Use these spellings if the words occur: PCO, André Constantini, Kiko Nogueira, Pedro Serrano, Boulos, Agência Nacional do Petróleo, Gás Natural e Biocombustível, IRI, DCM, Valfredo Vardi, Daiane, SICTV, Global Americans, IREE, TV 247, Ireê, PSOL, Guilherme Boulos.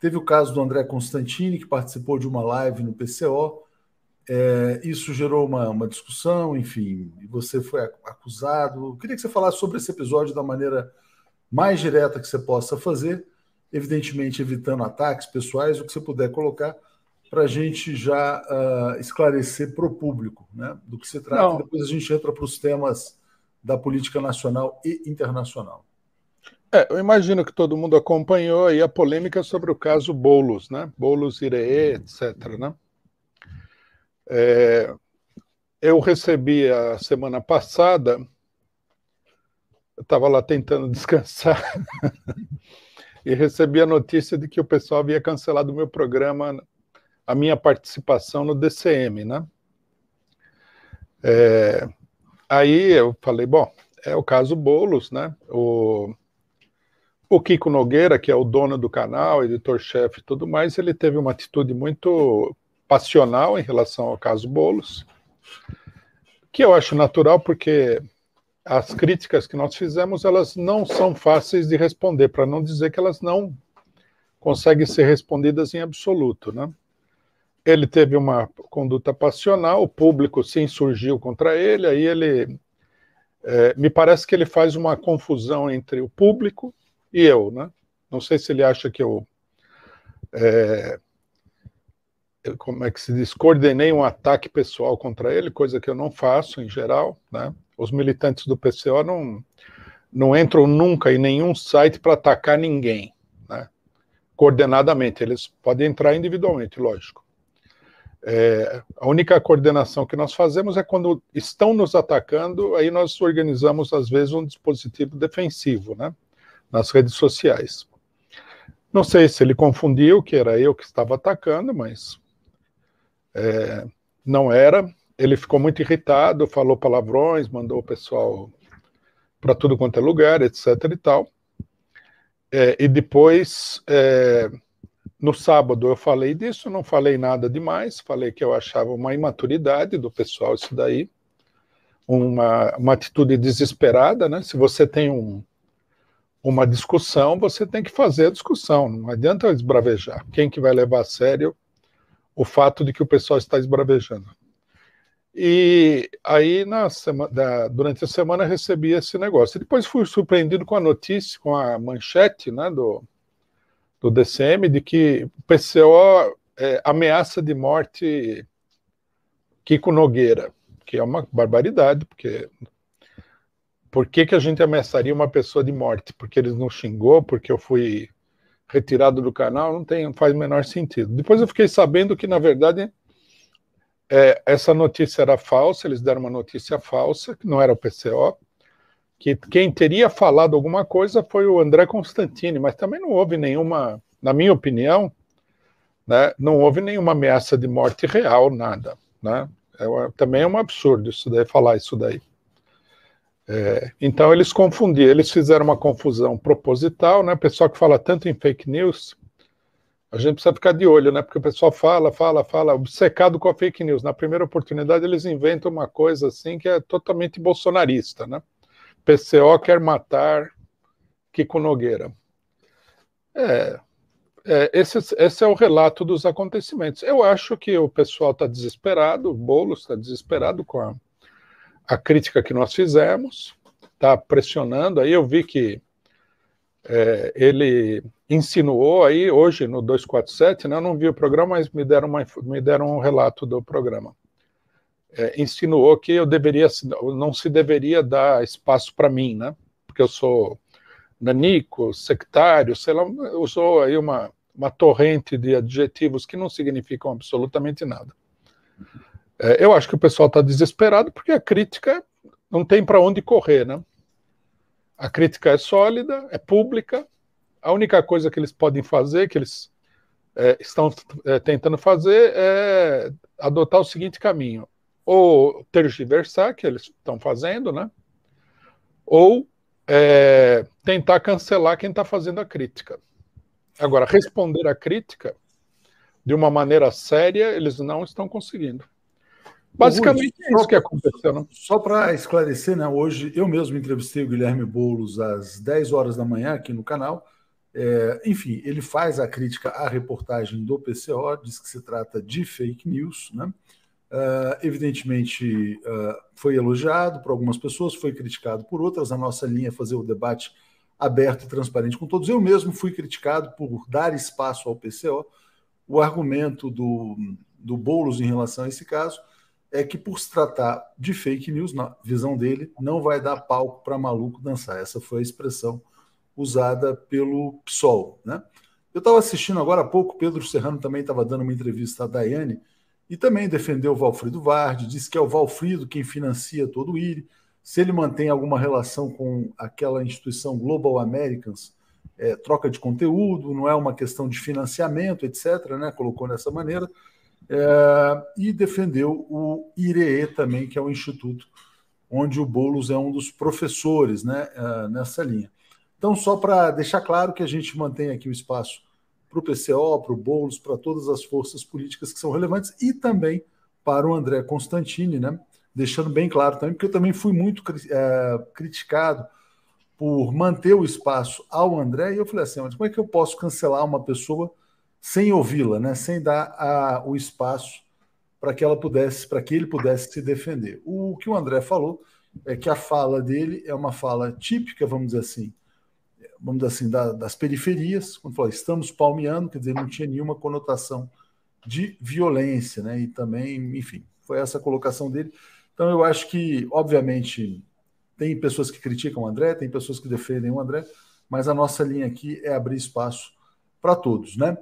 Teve o caso do André Constantini, que participou de uma live no PCO. Isso gerou uma discussão, enfim, e você foi acusado. Eu queria que você falasse sobre esse episódio da maneira mais direta que você possa fazer, evidentemente evitando ataques pessoais, o que você puder colocar, para a gente já esclarecer para o público, né, do que se trata. Não. Depois a gente entra para os temas da política nacional e internacional. Eu imagino que todo mundo acompanhou aí a polêmica sobre o caso Boulos, né? Boulos, Ireê, etc., né? Eu recebi a semana passada, eu estava lá tentando descansar, e recebi a notícia de que o pessoal havia cancelado o meu programa, a minha participação no DCM, né? Aí eu falei, bom, é o caso Boulos, né? O Kiko Nogueira, que é o dono do canal, editor-chefe e tudo mais, ele teve uma atitude muito passional em relação ao caso Boulos, que eu acho natural, porque as críticas que nós fizemos, elas não são fáceis de responder, para não dizer que elas não conseguem ser respondidas em absoluto, né? Ele teve uma conduta passional, o público se insurgiu contra ele, aí ele... me parece que ele faz uma confusão entre o público e eu, né? Não sei se ele acha que eu... como é que se diz? Coordenei um ataque pessoal contra ele, coisa que eu não faço em geral, né? Os militantes do PCO não entram nunca em nenhum site para atacar ninguém, né? Coordenadamente, eles podem entrar individualmente, lógico. A única coordenação que nós fazemos é quando estão nos atacando, aí nós organizamos, às vezes, um dispositivo defensivo, né? Nas redes sociais. Não sei se ele confundiu, que era eu que estava atacando, mas não era. Ele ficou muito irritado, falou palavrões, mandou o pessoal para tudo quanto é lugar, etc. e tal. E depois, no sábado eu falei disso, não falei nada demais, falei que eu achava uma imaturidade do pessoal isso daí, uma atitude desesperada, né? Se você tem uma discussão, você tem que fazer a discussão, não adianta esbravejar. Quem que vai levar a sério o fato de que o pessoal está esbravejando? E aí, durante a semana, eu recebi esse negócio. Depois fui surpreendido com a notícia, com a manchete, né, do DCM, de que o PCO ameaça de morte Kiko Nogueira, que é uma barbaridade, porque... Por que a gente ameaçaria uma pessoa de morte? Porque eles não xingou, porque eu fui retirado do canal? Não faz o menor sentido. Depois eu fiquei sabendo que, na verdade, essa notícia era falsa, eles deram uma notícia falsa, que não era o PCO, que quem teria falado alguma coisa foi o André Constantini, mas também não houve nenhuma, na minha opinião, né, não houve nenhuma ameaça de morte real, nada, né? Também é um absurdo isso daí, falar isso daí. Então eles confundiram, eles fizeram uma confusão proposital, né? O pessoal que fala tanto em fake news, a gente precisa ficar de olho, né? Porque o pessoal fala, obcecado com a fake news. Na primeira oportunidade eles inventam uma coisa assim que é totalmente bolsonarista, né? PCO quer matar Kiko Nogueira. Esse é o relato dos acontecimentos. Eu acho que o pessoal está desesperado, o Boulos está desesperado com a crítica que nós fizemos, está pressionando. Aí eu vi que ele insinuou aí hoje no 247, né, eu não vi o programa, mas me deram um relato do programa. Insinuou que não se deveria dar espaço para mim, né? Porque eu sou nanico, sectário, sei lá, usou aí uma torrente de adjetivos que não significam absolutamente nada. Eu acho que o pessoal está desesperado porque a crítica não tem para onde correr, né? A crítica é sólida, é pública. A única coisa que eles podem fazer, que eles estão tentando fazer, é adotar o seguinte caminho: ou tergiversar, que eles estão fazendo, né? Ou tentar cancelar quem está fazendo a crítica. Agora, responder à crítica de uma maneira séria, eles não estão conseguindo. Basicamente é isso que aconteceu, né? Só para esclarecer, né? Hoje eu mesmo entrevistei o Guilherme Boulos às 10 horas da manhã aqui no canal Enfim, ele faz a crítica à reportagem do PCO, diz que se trata de fake news, né? Evidentemente, foi elogiado por algumas pessoas, foi criticado por outras. A nossa linha é fazer o debate aberto e transparente com todos. Eu mesmo fui criticado por dar espaço ao PCO. O argumento do Boulos em relação a esse caso é que, por se tratar de fake news, na visão dele, não vai dar palco para maluco dançar. Essa foi a expressão usada pelo PSOL, né? Eu estava assistindo agora há pouco, Pedro Serrano também estava dando uma entrevista à Daiane e também defendeu o Valfredo Vardi, disse que é o Valfredo quem financia todo o IRI. Se ele mantém alguma relação com aquela instituição Global Americans, troca de conteúdo, não é uma questão de financiamento, etc., né? Colocou dessa maneira. E defendeu o IREE também, que é um instituto onde o Boulos é um dos professores, né, nessa linha. Então, só para deixar claro que a gente mantém aqui o espaço para o PCO, para o Boulos, para todas as forças políticas que são relevantes e também para o André Constantini, né? Deixando bem claro também, porque eu também fui muito criticado por manter o espaço ao André, e eu falei assim, mas como é que eu posso cancelar uma pessoa sem ouvi-la, né? Sem dar o espaço para que ela pudesse, para que ele pudesse se defender. O que o André falou é que a fala dele é uma fala típica, vamos dizer assim, das periferias, quando falou, estamos palmeando, quer dizer, não tinha nenhuma conotação de violência, né? E também, enfim, foi essa a colocação dele. Então eu acho que, obviamente, tem pessoas que criticam o André, tem pessoas que defendem o André, mas a nossa linha aqui é abrir espaço para todos, né?